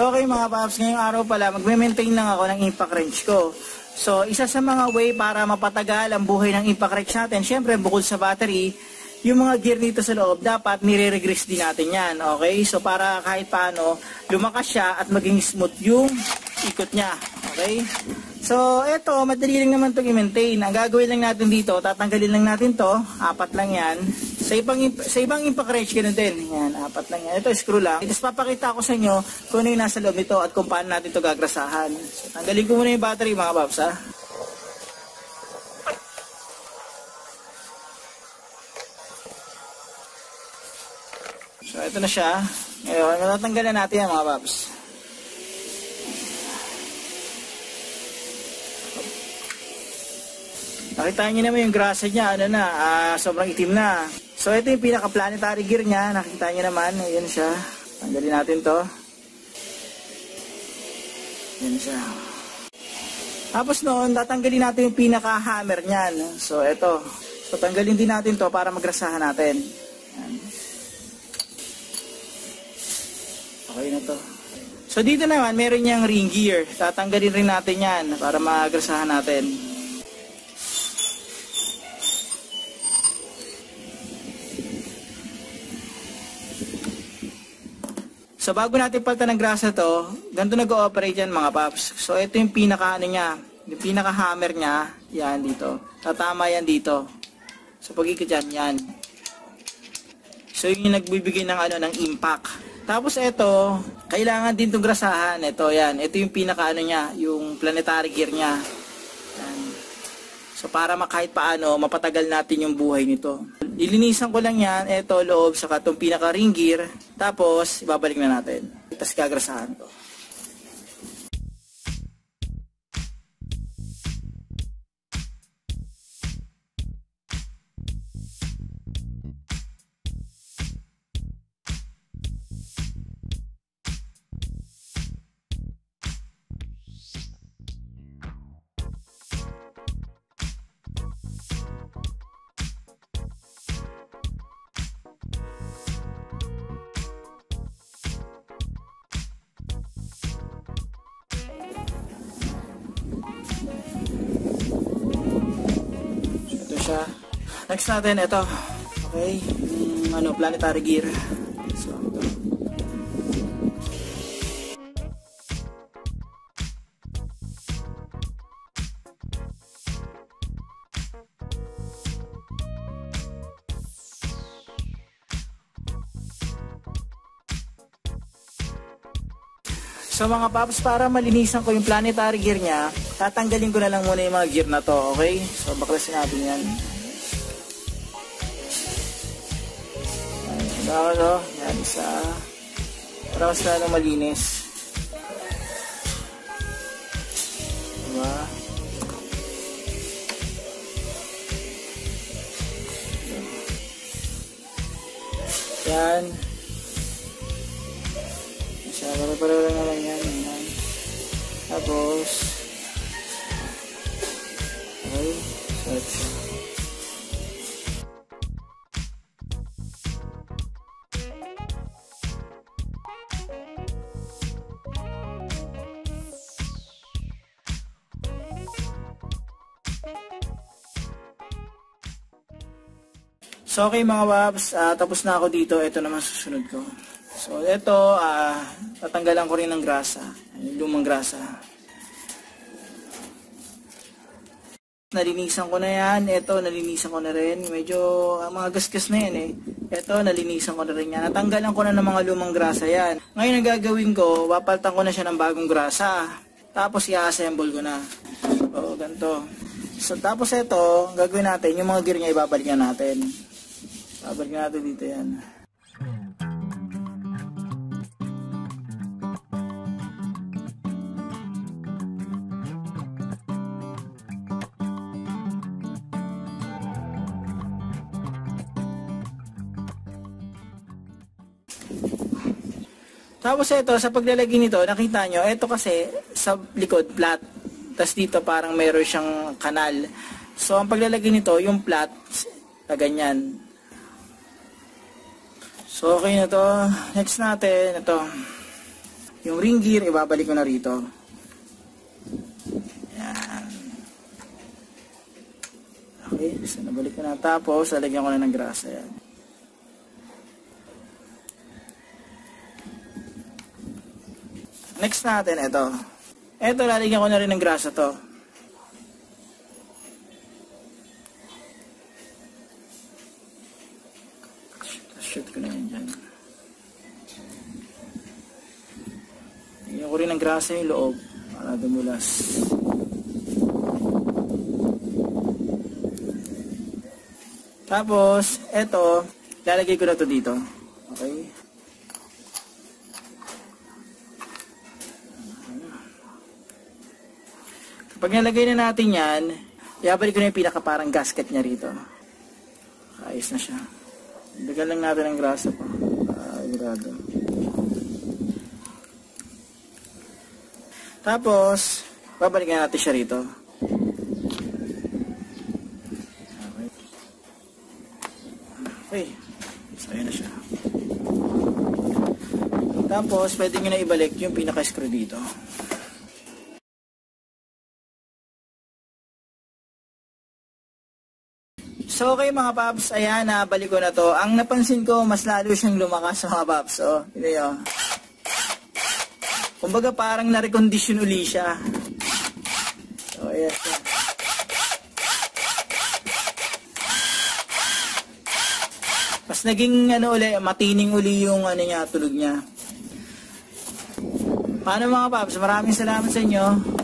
So okay mga paps, ngayong araw pala magme-maintain lang ako ng impact wrench ko. So isa sa mga way para mapatagal ang buhay ng impact wrench natin, syempre bukod sa battery, yung mga gear dito sa loob dapat nire-regress din natin yan. Okay, so para kahit paano lumakas siya at maging smooth yung ikot niya. Okay, so eto madali lang naman itong i-maintain. Ang gagawin lang natin dito, tatanggalin lang natin to, apat lang yan. Sa ibang impact wrench, ganun din. Ayan, apat lang yan. Ito, screw lang. Tapos papakita ko sa inyo kung ano yung nasa loob nito at kung paano natin ito gagrasahan. So, tanggalin ko muna yung battery, mga paps, ha? So, ito na siya. Ngayon, matatanggal na natin yan, mga paps. Nakita nyo naman yung grasa niya, ano na, sobrang itim na. So, ito yung pinaka-planetary gear niya. Nakita niyo naman. Ayan siya. Tanggalin natin to. Ayan siya. Tapos noon, tatanggalin natin yung pinaka-hammer niyan. So, ito. So, tanggalin din natin to para magrasahan natin. Ayan. Okay na to. So, dito naman, meron niyang ring gear. Tatanggalin rin natin yan para magrasahan natin. So, bago natin palta ng grasa to, ganito nag-ooperate yan mga paps. So, ito yung pinaka-ano niya, yung pinaka-hammer niya, yan dito. Tatama yan dito. So, pag-ikot yan, yan. So, yun yung nagbibigay ng, ano, ng impact. Tapos, ito, kailangan din itong grasahan. Ito, yan. Ito yung pinaka-ano niya, yung planetary gear niya. Yan. So, para kahit paano, mapatagal natin yung buhay nito. Ilinisan ko lang yan, eto, loob, saka itong pinaka-ring gear. Tapos, ibabalik na natin. Tapos, gagrasahan ko. Next natin, ito. Okay. Ano, planetary gear. So, ito. So, mga paps, para malinisan ko yung planetary gear niya, tatanggalin ko na lang muna yung mga gear na to. Okay? So, bakla sinabi niyan. So, yan, isa. Para mas lalong malinis. Diba? Yan. Isa, pare-pareho lang naman yan. Yan. Tapos. Okay. So, ito. So, okay mga babs, tapos na ako dito. Ito naman susunod ko. So, ito, tatanggalan ko rin ng grasa. Yung lumang grasa. Nalinisan ko na yan. Ito, nalinisan ko na rin. Medyo mga gasgas na yan eh. Ito, nalinisan ko na rin yan. Natanggalan ko na ng mga lumang grasa yan. Ngayon ang gagawin ko, papaltan ko na siya ng bagong grasa. Tapos, i-assemble ko na. Oo, ganito. So, tapos ito, gagawin natin, yung mga gear niya ibabalik na natin. Babalik natin dito yan. Tapos ito, sa paglalagay nito, nakita nyo, ito kasi sa likod, flat. Tapos dito parang meron siyang kanal. So, ang paglalagay nito, yung flat, na ganyan. So, okay na to. Next natin, ito. Yung ring gear, ibabalik ko na rito. Ayan. Okay, so nabalik ko na. Tapos, lalagyan ko na ng grass. Ayan. Next natin, ito. Ito, lalagyan ko na rin ng grasa to. Shoot ko na yan dyan. Lalagyan ko rin ng grasa yung loob para dumulas. Tapos, ito, lalagay ko na to dito. Okay. Pag nalagay na natin yan, iabalik ko na yung pinaka parang gasket niya rito. Ayos na siya. Dagan lang natin ang grasa pa. Grado. Tapos, babalikan na natin siya rito. Okay. So, ayun na siya. Tapos, pwede nyo na ibalik yung pinaka-screw dito. So okay mga paps, ayan na, balik ko na to. Ang napansin ko, mas lalo siyang lumakas mga paps. O, hindi o. Kumbaga parang na-recondition uli siya. So ayan siya. Mas naging ano uli, matining uli yung ano niya, tulog niya. Paano mga paps, maraming salamat sa inyo.